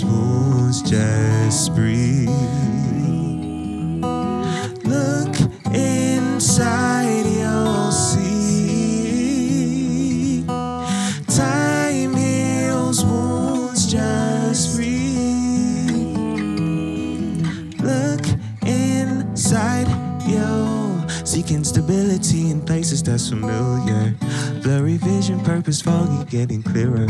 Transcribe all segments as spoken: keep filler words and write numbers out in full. those wounds, just breathe. Look inside, you'll see. Time heals wounds, just breathe. Look inside, you'll seek instability in places that's familiar. Blurry vision, purpose foggy, getting clearer.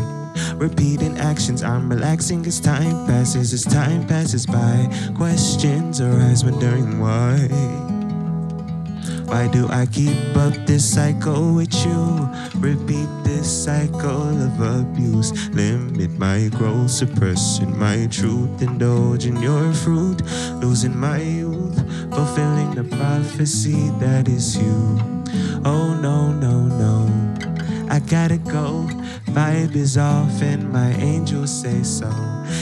Repeating actions, I'm relaxing as time passes, as time passes by. Questions arise, wondering why. Why do I keep up this cycle with you? Repeat this cycle of abuse. Limit my growth, suppressing my truth, indulging your fruit, losing my youth, fulfilling the prophecy that is you. Oh no, no, no, I gotta go. Vibe is off and my angels say so.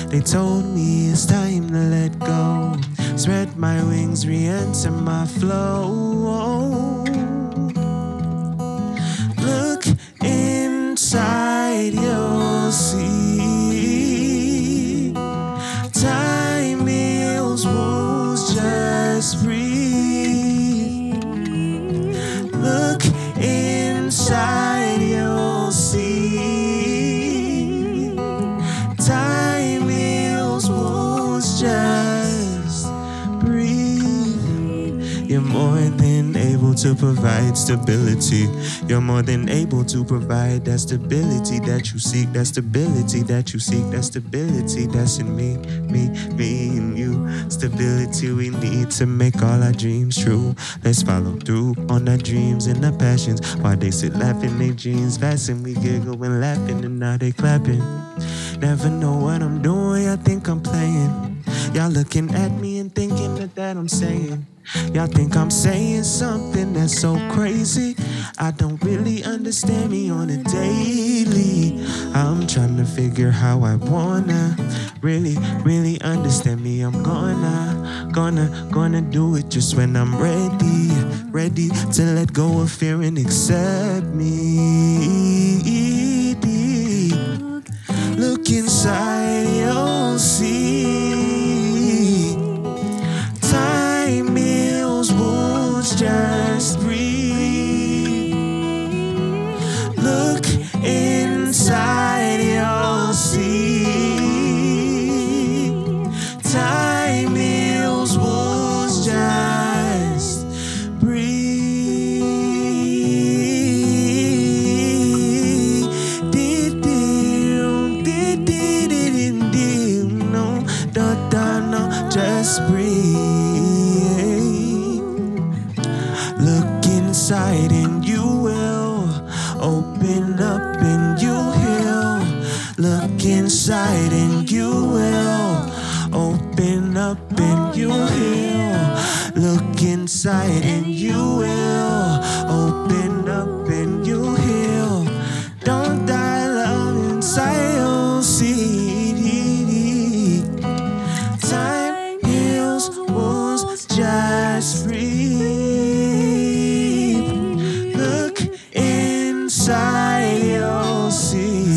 They told me it's time to let go. Spread my wings, re-enter my flow. Look inside, you'll see. Time heals wounds, just breathe. Look inside, you'll see. You're more than able to provide stability. You're more than able to provide that stability that you seek, that stability that you seek, that stability that's in me, me, me and you. Stability we need to make all our dreams true. Let's follow through on our dreams and our passions. While they sit laughing, they jeans fasten, we giggle and laughing, and now they clapping. Never know what I'm doing, I think I'm playing. Y'all looking at me and thinking that, that I'm saying. Y'all think I'm saying something that's so crazy. I don't really understand me on a daily. I'm trying to figure how I wanna really, really understand me. I'm gonna, gonna, gonna do it just when I'm ready. Ready to let go of fear and accept me. Look inside, you'll see. Time heals wounds, just breathe. Look inside, you'll see. Time heals wounds, just breathe. No, da da no, just breathe. Look inside and you will open up and you heal. Look inside and you will open up and you heal. Look inside and you will open up and you heal. Don't die alone inside, you'll see. Time heals wounds, just breathe. Look inside, you'll see.